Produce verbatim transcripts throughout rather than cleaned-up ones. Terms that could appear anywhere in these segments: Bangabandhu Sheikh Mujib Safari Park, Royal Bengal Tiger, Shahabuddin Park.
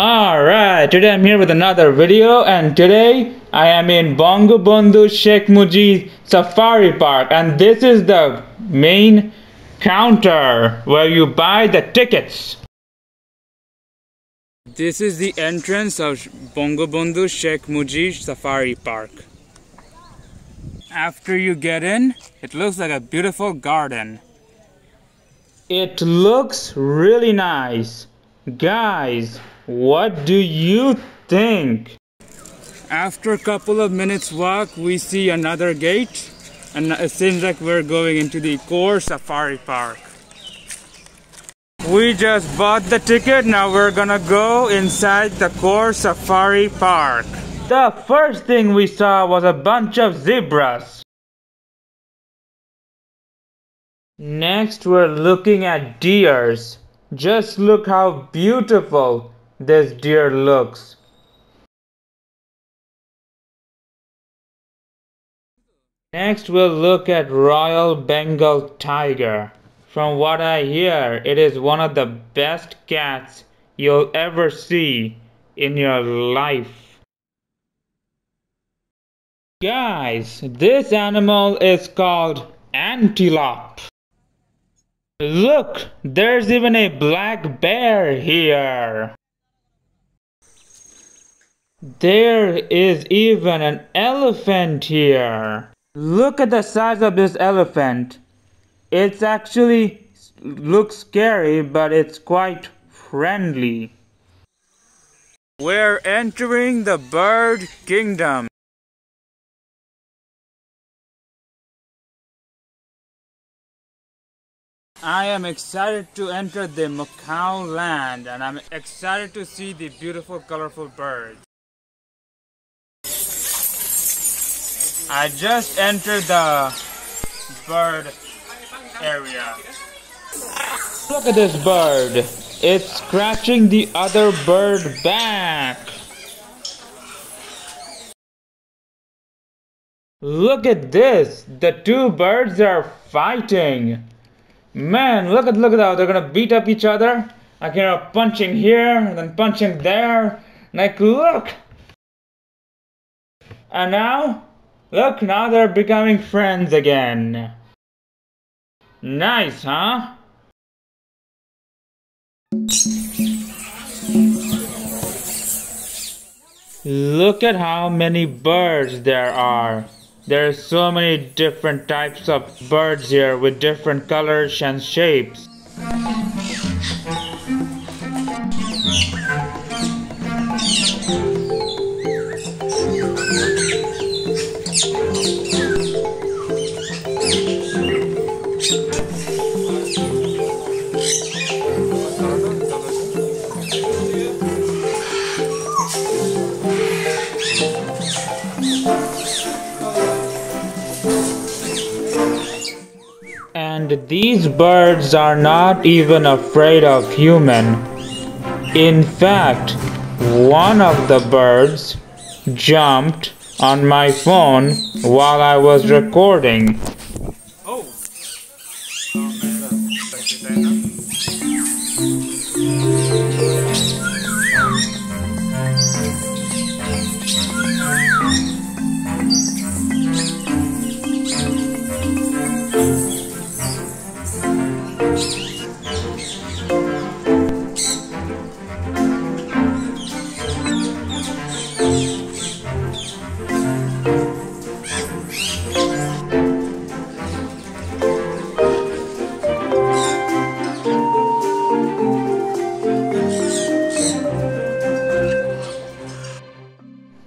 Alright, today I'm here with another video, and today I am in Bangabandhu Sheikh Mujib Safari Park, and this is the main counter where you buy the tickets. This is the entrance of Bangabandhu Sheikh Mujib Safari Park. After you get in, it looks like a beautiful garden. It looks really nice. Guys, what do you think? After a couple of minutes walk, we see another gate, and it seems like we're going into the core safari park. We just bought the ticket, now we're gonna go inside the core safari park. The first thing we saw was a bunch of zebras. Next, we're looking at deers. Just look how beautiful this deer looks. Next, we'll look at Royal Bengal Tiger. From what I hear, it is one of the best cats you'll ever see in your life. Guys, this animal is called antelope. Look, there's even a black bear here. There is even an elephant here. Look at the size of this elephant. It's actually looks scary, but it's quite friendly. We're entering the bird kingdom. I am excited to enter the Macau land, and I'm excited to see the beautiful colorful birds. I just entered the bird area. Look at this bird. It's scratching the other bird back. Look at this. The two birds are fighting. Man, look at look at how they're gonna beat up each other. I can hear punching here and then punching there. Like, look. And now, look, now they're becoming friends again. Nice, huh? Look at how many birds there are. There are so many different types of birds here with different colors and shapes. And these birds are not even afraid of human. In fact, one of the birds jumped on my phone while I was recording. Oh.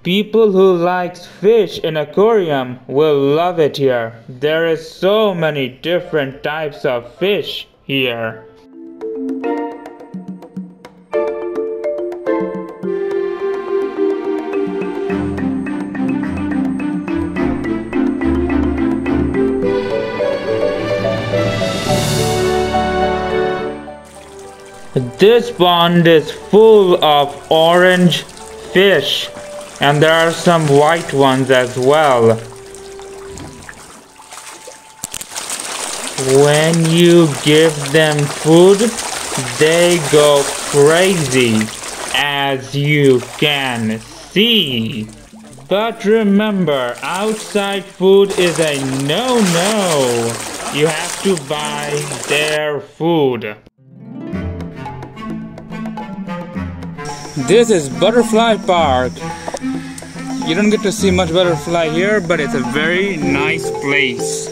People who like fish in aquarium will love it here. There is so many different types of fish here. This pond is full of orange fish. And there are some white ones as well. When you give them food, they go crazy. as you can see. But remember, outside food is a no-no. You have to buy their food. This is Butterfly Park. You don't get to see much butterfly here, but it's a very nice place.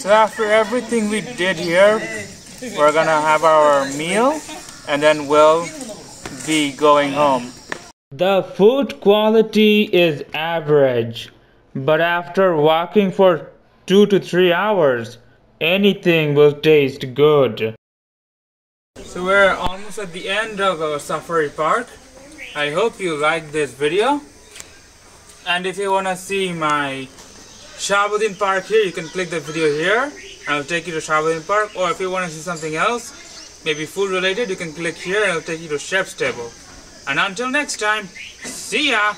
So after everything we did here, we're gonna have our meal and then we'll be going home. The food quality is average, but after walking for two to three hours, anything will taste good. So we're almost at the end of our safari park. I hope you like this video. And if you wanna see my Shahabuddin Park here, you can click the video here and I'll take you to Shahabuddin Park, or if you want to see something else, maybe food related, you can click here and I'll take you to Chef's Table. And until next time, see ya!